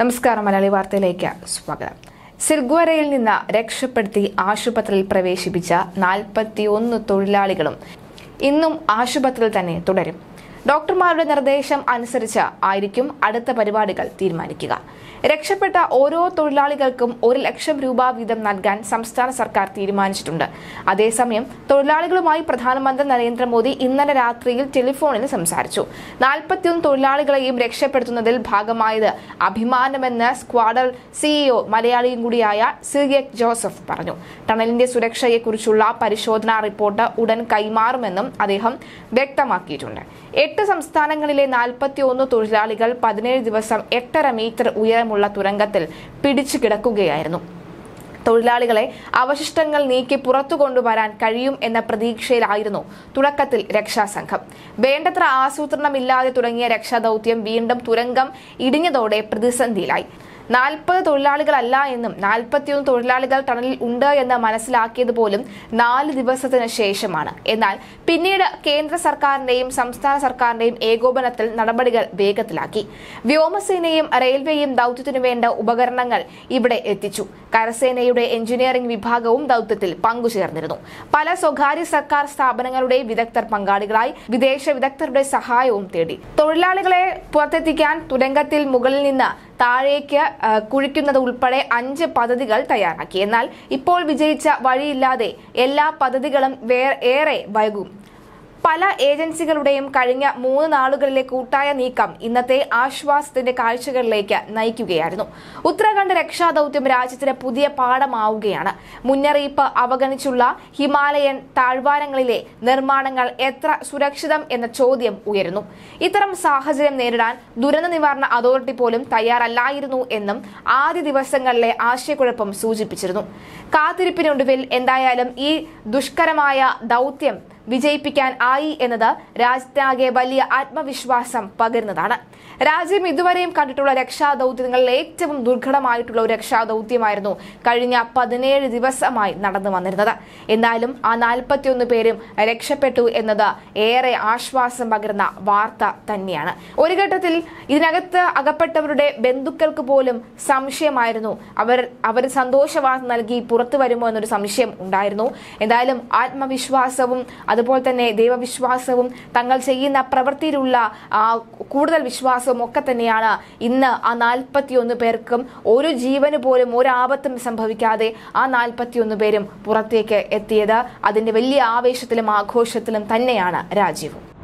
നമസ്കാരം മലയാളി വാർത്തയിലേക്ക് സ്വാഗതം. സിർഗ്വരയിൽ നിന്ന് രക്ഷപ്പെടുത്തി ആശുപത്രിയിൽ പ്രവേശിപ്പിച്ച 41 തൊഴിലാളികളും ഇന്നും ആശുപത്രിയിൽ തന്നെ തുടരും. ഡോക്ടർമാരുടെ നിർദ്ദേശം അനുസരിച്ച് ആയിരിക്കും അടുത്ത പരിപാടികൾ തീരുമാനിക്കുക. രക്ഷപ്പെട്ട ഓരോ തൊഴിലാളികൾക്കും 1,00,000 രൂപ വീതം നൽകാൻ സംസ്ഥാന സർക്കാർ തീരുമാനിച്ചിട്ടുണ്ട്. അതേസമയം തൊഴിലാളികളുമായി പ്രധാനമന്ത്രി നരേന്ദ്രമോദി ഇന്നലെ രാത്രിയിൽ ടെലിഫോണിൽ സംസാരിച്ചു. 41 തൊഴിലാളികളെയും രക്ഷപ്പെടുത്തുന്നതിൽ ഭാഗമായത് അഭിമാനമെന്ന് സ്ക്വാഡർ സിഇഒ മലയാളിയും കൂടിയായ സി എ ജോസഫ് പറഞ്ഞു. ടണലിന്റെ സുരക്ഷയെക്കുറിച്ചുള്ള പരിശോധനാ റിപ്പോർട്ട് ഉടൻ കൈമാറുമെന്നും അദ്ദേഹം വ്യക്തമാക്കിയിട്ടുണ്ട്. 8 സംസ്ഥാനങ്ങളിലെ 41 തൊഴിലാളികൾ 17 ദിവസം 8.5 മീറ്റർ ഉയരമുള്ള തുരങ്കത്തിൽ പിടിച്ചു കിടക്കുകയായിരുന്നു. തൊഴിലാളികളെ അവശിഷ്ടങ്ങൾ നീക്കി പുറത്തു കൊണ്ടുവരാൻ കഴിയും എന്ന പ്രതീക്ഷയിലായിരുന്നു തുടക്കത്തിൽ രക്ഷാസംഘം. വേണ്ടത്ര ആസൂത്രണമില്ലാതെ തുടങ്ങിയ രക്ഷാദൌത്യം വീണ്ടും തുരങ്കം ഇടിഞ്ഞതോടെ പ്രതിസന്ധിയിലായി. 40 തൊഴിലാളികളല്ല എന്നും 41 തൊഴിലാളികൾ ടണലിൽ ഉണ്ട് എന്ന് മനസ്സിലാക്കിയത് പോലും 4 ദിവസത്തിന് ശേഷമാണ്. എന്നാൽ പിന്നീട് കേന്ദ്ര സർക്കാരിന്റെയും സംസ്ഥാന സർക്കാരിന്റെയും ഏകോപനത്തിൽ നടപടികൾ വേഗത്തിലാക്കി. വ്യോമസേനയും റെയിൽവേയും ദൌത്യത്തിനു വേണ്ട ഉപകരണങ്ങൾ ഇവിടെ എത്തിച്ചു. കരസേനയുടെ എഞ്ചിനീയറിംഗ് വിഭാഗവും ദൌത്യത്തിൽ പങ്കുചേർന്നിരുന്നു. പല സ്വകാര്യ സർക്കാർ സ്ഥാപനങ്ങളുടെ വിദഗ്ധർ പങ്കാളികളായി. വിദേശ വിദഗ്ധരുടെ സഹായവും തേടി. തൊഴിലാളികളെ പുറത്തെത്തിക്കാൻ തുരങ്കത്തിൽ മുകളിൽ നിന്ന് താഴേക്ക് കുഴിക്കുന്നത് ഉൾപ്പെടെ 5 പദ്ധതികൾ തയ്യാറാക്കി. എന്നാൽ ഇപ്പോൾ വിജയിച്ച വഴിയില്ലാതെ എല്ലാ പദ്ധതികളും ഏറെ വൈകും. പല ഏജൻസികളുടെയും കഴിഞ്ഞ 3 നാളുകളിലെ കൂട്ടായ നീക്കം ഇന്നത്തെ ആശ്വാസത്തിന്റെ കാഴ്ചകളിലേക്ക് നയിക്കുകയായിരുന്നു. ഉത്തരാഖണ്ഡ് രക്ഷാദൌത്യം രാജ്യത്തിന് പുതിയ പാഠമാവുകയാണ്. മുന്നറിയിപ്പ് അവഗണിച്ചുള്ള ഹിമാലയൻ താഴ്വാരങ്ങളിലെ നിർമ്മാണങ്ങൾ എത്ര സുരക്ഷിതം എന്ന ചോദ്യം ഉയരുന്നു. ഇത്തരം സാഹചര്യം നേരിടാൻ ദുരന്ത നിവാരണ അതോറിറ്റി പോലും തയ്യാറല്ലായിരുന്നു എന്നും ആദ്യ ദിവസങ്ങളിലെ ആശയക്കുഴപ്പം സൂചിപ്പിച്ചിരുന്നു. കാത്തിരിപ്പിനൊടുവിൽ എന്തായാലും ഈ ദുഷ്കരമായ ദൌത്യം വിജയിപ്പിക്കാൻ ആയി എന്നത് രാജ്യത്താകെ വലിയ ആത്മവിശ്വാസം പകരുന്നതാണ്. രാജ്യം ഇതുവരെയും കണ്ടിട്ടുള്ള രക്ഷാദൌത്യങ്ങളിൽ ഏറ്റവും ദുർഘടമായിട്ടുള്ള ഒരു രക്ഷാദൌത്യമായിരുന്നു കഴിഞ്ഞ 17 ദിവസമായി നടന്നു വന്നിരുന്നത്. എന്നാലും ആ 41 പേരും രക്ഷപ്പെട്ടു എന്നത് ഏറെ ആശ്വാസം പകരുന്ന വാർത്ത തന്നെയാണ്. ഒരു ഘട്ടത്തിൽ ഇതിനകത്ത് അകപ്പെട്ടവരുടെ ബന്ധുക്കൾക്ക് പോലും സംശയമായിരുന്നു. അവർ സന്തോഷവാർത്ത നൽകി പുറത്തു വരുമോ എന്നൊരു സംശയം ഉണ്ടായിരുന്നു. എന്തായാലും ആത്മവിശ്വാസവും അതുപോലെ തന്നെ ദൈവവിശ്വാസവും തങ്ങൾ ചെയ്യുന്ന പ്രവൃത്തിയിലുള്ള കൂടുതൽ വിശ്വാസവും ഒക്കെ തന്നെയാണ് ഇന്ന് ആ 41 പേർക്കും ഒരു ജീവന് പോലും ഒരാപത്തും സംഭവിക്കാതെ ആ 41 പേരും പുറത്തേക്ക് എത്തിയത്. അതിൻ്റെ വലിയ ആവേശത്തിലും ആഘോഷത്തിലും തന്നെയാണ് രാജ്യവും.